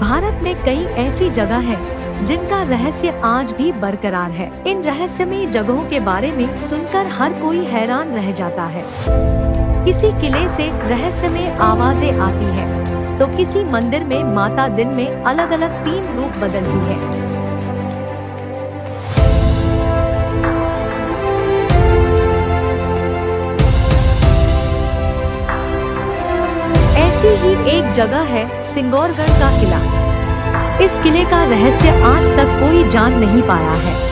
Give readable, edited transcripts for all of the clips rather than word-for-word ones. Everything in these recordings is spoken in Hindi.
भारत में कई ऐसी जगह हैं जिनका रहस्य आज भी बरकरार है। इन रहस्यमयी जगहों के बारे में सुनकर हर कोई हैरान रह जाता है। किसी किले से रहस्यमय आवाजें आती हैं, तो किसी मंदिर में माता दिन में अलग अलग 3 रूप बदलती है। ऐसी ही एक जगह है सिंगौरगढ़ का किला। इस किले का रहस्य आज तक कोई जान नहीं पाया है।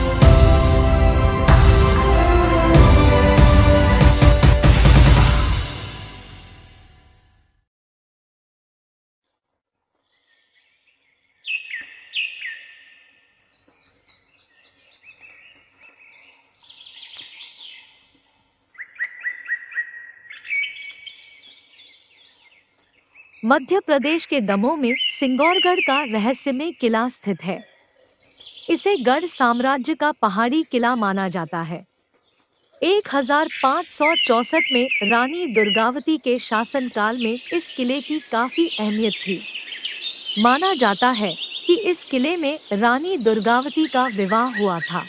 मध्य प्रदेश के दमोह में सिंगौरगढ़ का रहस्यमय किला स्थित है। इसे गढ़ साम्राज्य का पहाड़ी किला माना जाता है। 1564 में रानी दुर्गावती के शासनकाल में इस किले की काफ़ी अहमियत थी। माना जाता है कि इस किले में रानी दुर्गावती का विवाह हुआ था।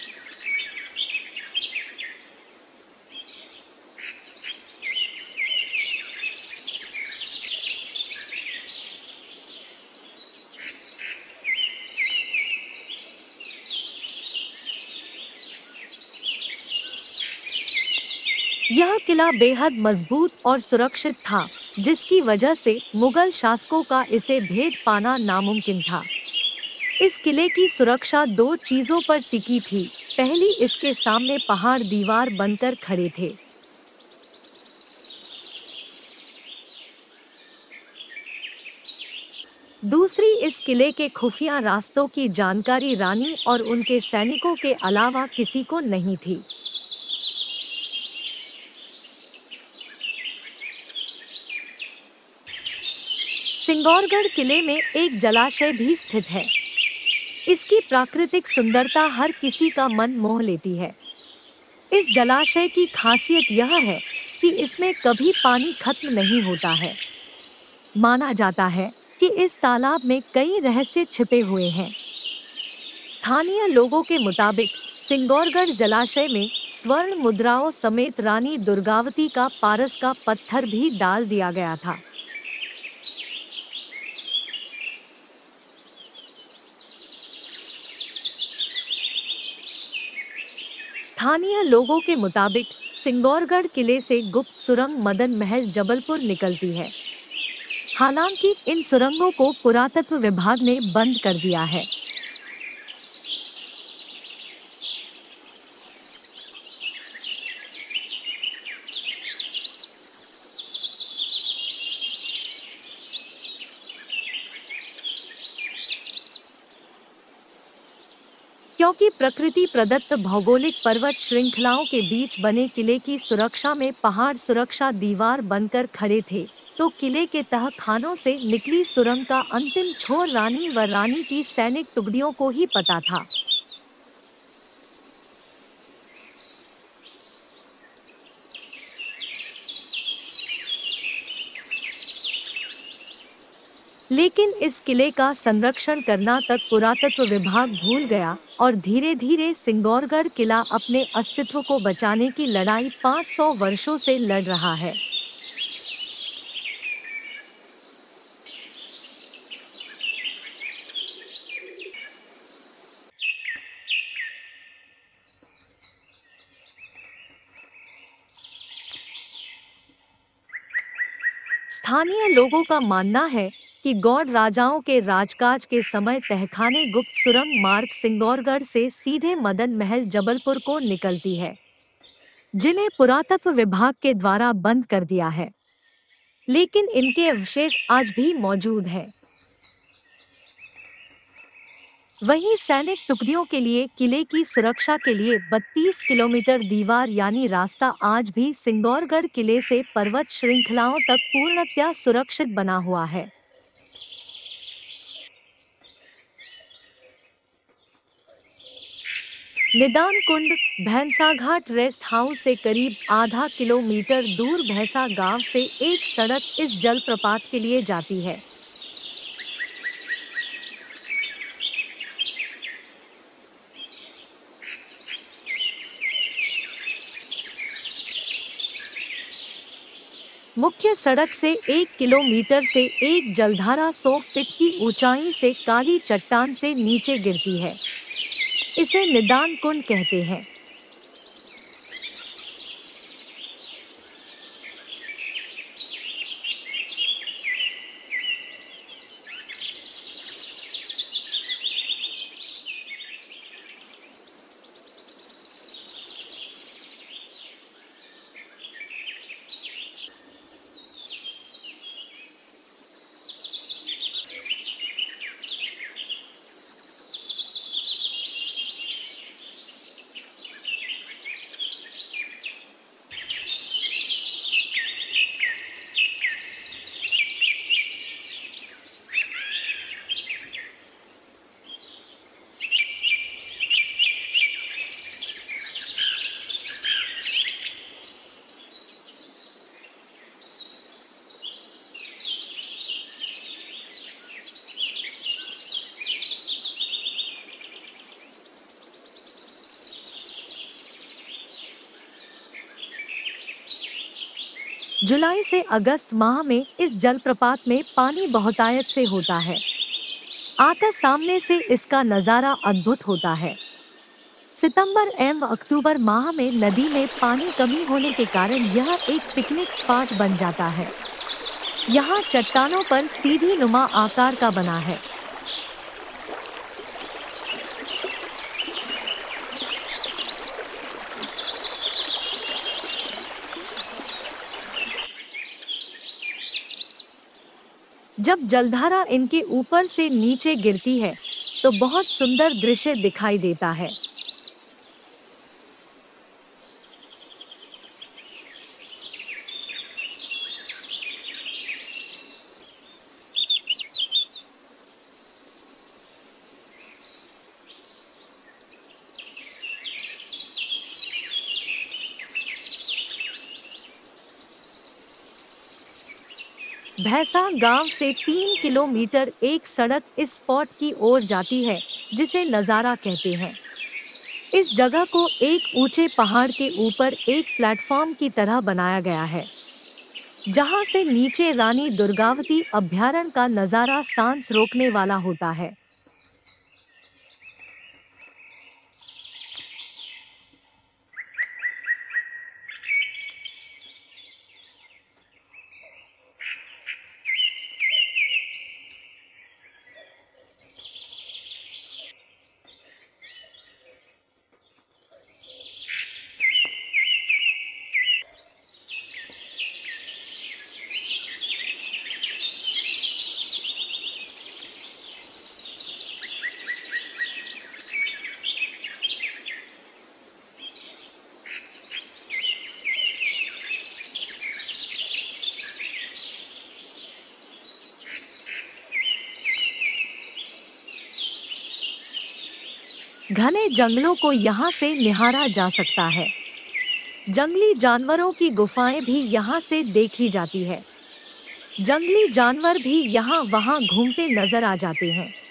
यह किला बेहद मजबूत और सुरक्षित था, जिसकी वजह से मुगल शासकों का इसे भेद पाना नामुमकिन था। इस किले की सुरक्षा 2 चीज़ों पर टिकी थी। पहली, इसके सामने पहाड़ दीवार बनकर खड़े थे। दूसरी, इस किले के खुफिया रास्तों की जानकारी रानी और उनके सैनिकों के अलावा किसी को नहीं थी। सिंगौरगढ़ किले में एक जलाशय भी स्थित है। इसकी प्राकृतिक सुंदरता हर किसी का मन मोह लेती है। इस जलाशय की खासियत यह है कि इसमें कभी पानी खत्म नहीं होता है। माना जाता है कि इस तालाब में कई रहस्य छिपे हुए हैं। स्थानीय लोगों के मुताबिक सिंगौरगढ़ जलाशय में स्वर्ण मुद्राओं समेत रानी दुर्गावती का पारस का पत्थर भी डाल दिया गया था। स्थानीय लोगों के मुताबिक सिंगौरगढ़ किले से गुप्त सुरंग मदन महल जबलपुर निकलती है। हालांकि इन सुरंगों को पुरातत्व विभाग ने बंद कर दिया है। क्योंकि प्रकृति प्रदत्त भौगोलिक पर्वत श्रृंखलाओं के बीच बने किले की सुरक्षा में पहाड़ सुरक्षा दीवार बनकर खड़े थे, तो किले के तह खानों से निकली सुरंग का अंतिम छोर रानी व रानी की सैनिक टुकड़ियों को ही पता था। लेकिन इस किले का संरक्षण करना तक पुरातत्व विभाग भूल गया और धीरे धीरे सिंगौरगढ़ किला अपने अस्तित्व को बचाने की लड़ाई 500 वर्षों से लड़ रहा है। स्थानीय लोगों का मानना है कि गौड़ राजाओं के राजकाज के समय तहखाने गुप्त सुरंग मार्ग सिंगौरगढ़ से सीधे मदन महल जबलपुर को निकलती है, जिन्हें पुरातत्व विभाग के द्वारा बंद कर दिया है, लेकिन इनके अवशेष आज भी मौजूद हैं। वहीं सैनिक टुकड़ियों के लिए किले की सुरक्षा के लिए 32 किलोमीटर दीवार यानी रास्ता आज भी सिंगौरगढ़ किले से पर्वत श्रृंखलाओं तक पूर्णतया सुरक्षित बना हुआ है। निदान कुंड भैंसाघाट रेस्ट हाउस से करीब आधा किलोमीटर दूर भैसा गांव से एक सड़क इस जलप्रपात के लिए जाती है। मुख्य सड़क से 1 किलोमीटर से एक जलधारा 100 फीट की ऊंचाई से काली चट्टान से नीचे गिरती है। इसे निदान कुंड कहते हैं। जुलाई से अगस्त माह में इस जलप्रपात में पानी बहुतायत से होता है। आकर सामने से इसका नज़ारा अद्भुत होता है। सितंबर एवं अक्टूबर माह में नदी में पानी कमी होने के कारण यह एक पिकनिक स्पॉट बन जाता है। यहाँ चट्टानों पर सीढ़ी नुमा आकार का बना है। जब जलधारा इनके ऊपर से नीचे गिरती है तो बहुत सुंदर दृश्य दिखाई देता है। भैसा गांव से 3 किलोमीटर एक सड़क इस स्पॉट की ओर जाती है जिसे नज़ारा कहते हैं। इस जगह को एक ऊंचे पहाड़ के ऊपर एक प्लेटफॉर्म की तरह बनाया गया है, जहां से नीचे रानी दुर्गावती अभयारण्य का नज़ारा सांस रोकने वाला होता है। घने जंगलों को यहाँ से निहारा जा सकता है। जंगली जानवरों की गुफाएं भी यहाँ से देखी जाती है। जंगली जानवर भी यहाँ वहाँ घूमते नजर आ जाते हैं।